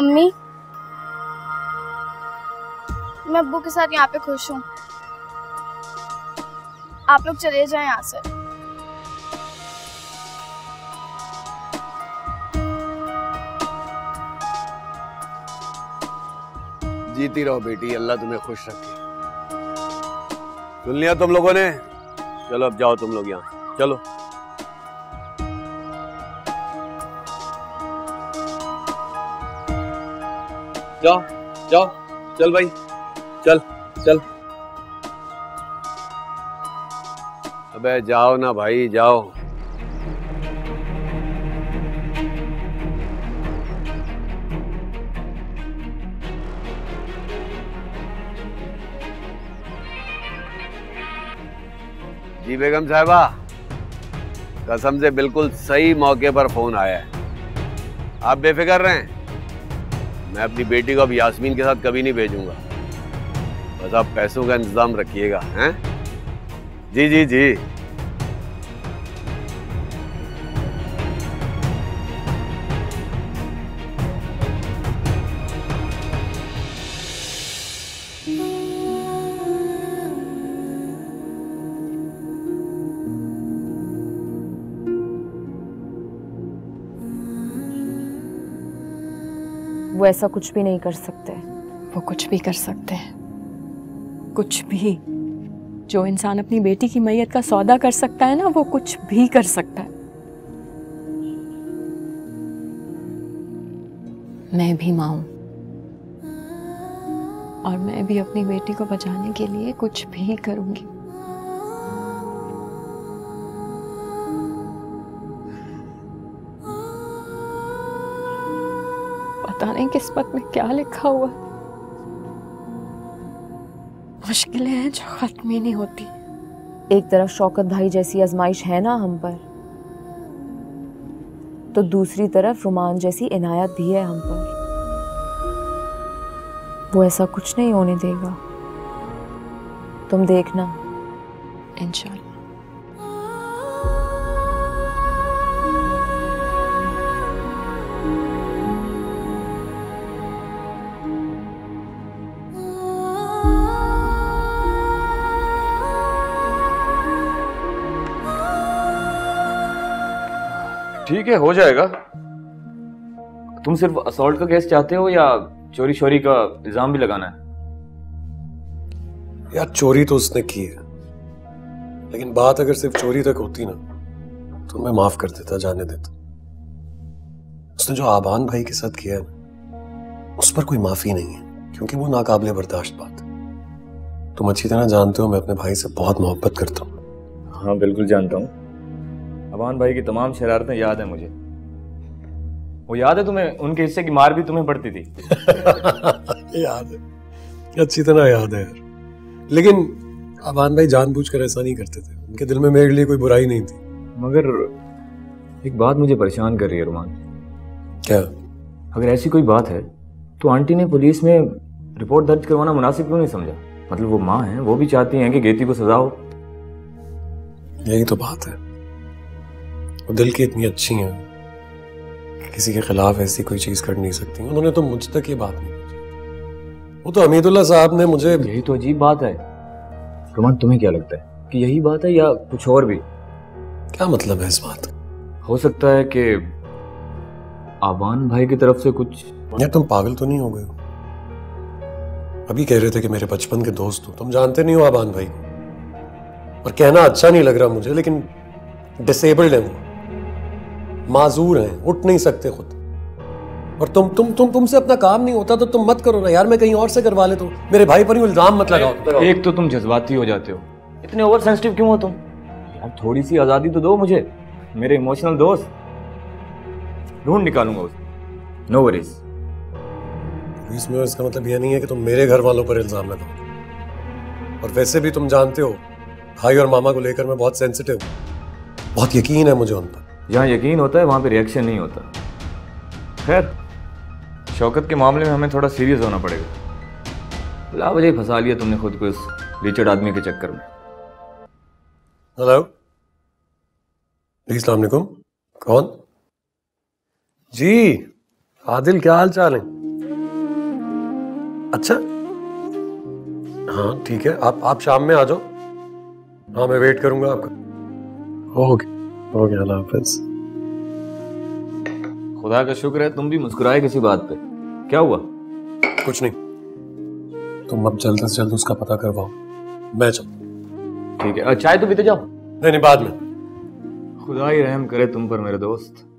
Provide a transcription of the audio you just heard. अम्मी, मैं अब्बू के साथ यहाँ पे खुश हूँ। आप लोग चले जाएं यहाँ से। जीती रहो बेटी, अल्लाह तुम्हें खुश रखे। सुन लिया तुम लोगों ने? चलो अब जाओ तुम लोग यहाँ, चलो। जाओ जाओ, चल भाई, चल चल। अबे जाओ ना भाई, जाओ। जी बेगम साहिबा, कसम से बिल्कुल सही मौके पर फोन आया है। आप बेफिक्र रहें, मैं अपनी बेटी को अब यास्मीन के साथ कभी नहीं भेजूंगा। बस आप पैसों का इंतजाम रखिएगा, हैं? जी जी जी। वो ऐसा कुछ भी नहीं कर सकते। वो कुछ भी कर सकते हैं, कुछ भी। जो इंसान अपनी बेटी की मैयत का सौदा कर सकता है ना, वो कुछ भी कर सकता है। मैं भी माँ हूँ और मैं भी अपनी बेटी को बचाने के लिए कुछ भी करूँगी। पता नहीं किस्मत में क्या लिखा हुआ। मुश्किलें हैं जो खत्म ही नहीं होती। एक तरफ शौकत भाई जैसी आजमाइश है ना हम पर, तो दूसरी तरफ रोमान जैसी इनायत भी है हम पर। वो ऐसा कुछ नहीं होने देगा, तुम देखना इंशाल्लाह। ठीक है, हो जाएगा। तुम सिर्फ असॉल्ट का केस चाहते हो या चोरी शोरी का इल्जाम भी लगाना है? यार चोरी तो उसने की है, लेकिन बात अगर सिर्फ चोरी तक होती ना तो मैं माफ कर देता, जाने देता। उसने जो आबान भाई के साथ किया है उस पर कोई माफी नहीं है, क्योंकि वो नाकाबिले बर्दाश्त बात है। तुम अच्छी तरह जानते हो मैं अपने भाई से बहुत मोहब्बत करता हूँ। हाँ बिल्कुल जानता हूँ, अबान भाई की तमाम शरारतें याद है मुझे। वो याद है तुम्हें? उनके हिस्से की मार भी तुम्हें पड़ती थी। याद है, अच्छी तरह याद है यार। लेकिन अबान भाई जानबूझकर ऐसा नहीं करते थे, उनके दिल में मेरे लिए कोई बुराई नहीं थी। मगर एक बात मुझे परेशान कर रही है रोमान। क्या? अगर ऐसी कोई बात है तो आंटी ने पुलिस में रिपोर्ट दर्ज करवाना मुनासिब क्यों नहीं समझा? मतलब वो माँ है, वो भी चाहती है कि गेती को सजा हो। यही तो बात है, वो दिल की इतनी अच्छी हैं, किसी के खिलाफ ऐसी कोई चीज कर नहीं सकती। उन्होंने तो मुझ तक ये बात नहीं पूछी। वो तो हमीदुल्ला साहब ने मुझे। यही तो अजीब बात है रोमान, तुम्हें क्या लगता है कि यही बात है या कुछ और भी? क्या मतलब है इस बात? हो सकता है कि आबान भाई की तरफ से कुछ। यार तुम पागल तो नहीं हो गए हो? अभी कह रहे थे कि मेरे बचपन के दोस्त हो, तुम जानते नहीं हो आबान भाई को। और कहना अच्छा नहीं लग रहा मुझे, लेकिन डिसेबल्ड है वो, माजूर हैं, उठ नहीं सकते खुद। और तुमसे अपना काम नहीं होता तो तुम मत करो ना यार, मैं कहीं और से करवा लेता हूँ। मेरे भाई पर ही इल्जाम मत लगाओ। एक तो तुम जज्बाती हो जाते हो, इतने ओवर सेंसिटिव क्यों हो तुम? यार थोड़ी सी आज़ादी तो दो मुझे। मेरे इमोशनल दोस्त ढूंढ निकालूंगा उसे, नो वरीज। इसमें इसका मतलब यह नहीं है कि तुम मेरे घर वालों पर इल्जाम लगाओ। और वैसे भी तुम जानते हो भाई और मामा को लेकर मैं बहुत सेंसिटिव हूँ, बहुत यकीन है मुझे उन पर। जहाँ यकीन होता है वहाँ पे रिएक्शन नहीं होता। खैर शौकत के मामले में हमें थोड़ा सीरियस होना पड़ेगा। लावज़े फंसा लिया तुमने खुद को इस रिचर्ड आदमी के चक्कर में। हेलो, अस्सलाम वालेकुम। कौन? जी आदिल, क्या हाल चाल है? अच्छा हाँ ठीक है, आप शाम में आ जाओ। हाँ मैं वेट करूंगा आपका। ओके ओके, अल्लाह हाफिज़। खुदा का शुक्र है तुम भी मुस्कुराए किसी बात पे। क्या हुआ? कुछ नहीं। तुम अब जल्द से जल्द उसका पता करवाओ, मैं चलता। ठीक है, चाय तो पीते जाओ। नहीं नहीं, बाद में। खुदा ही रहम करे तुम पर मेरे दोस्त।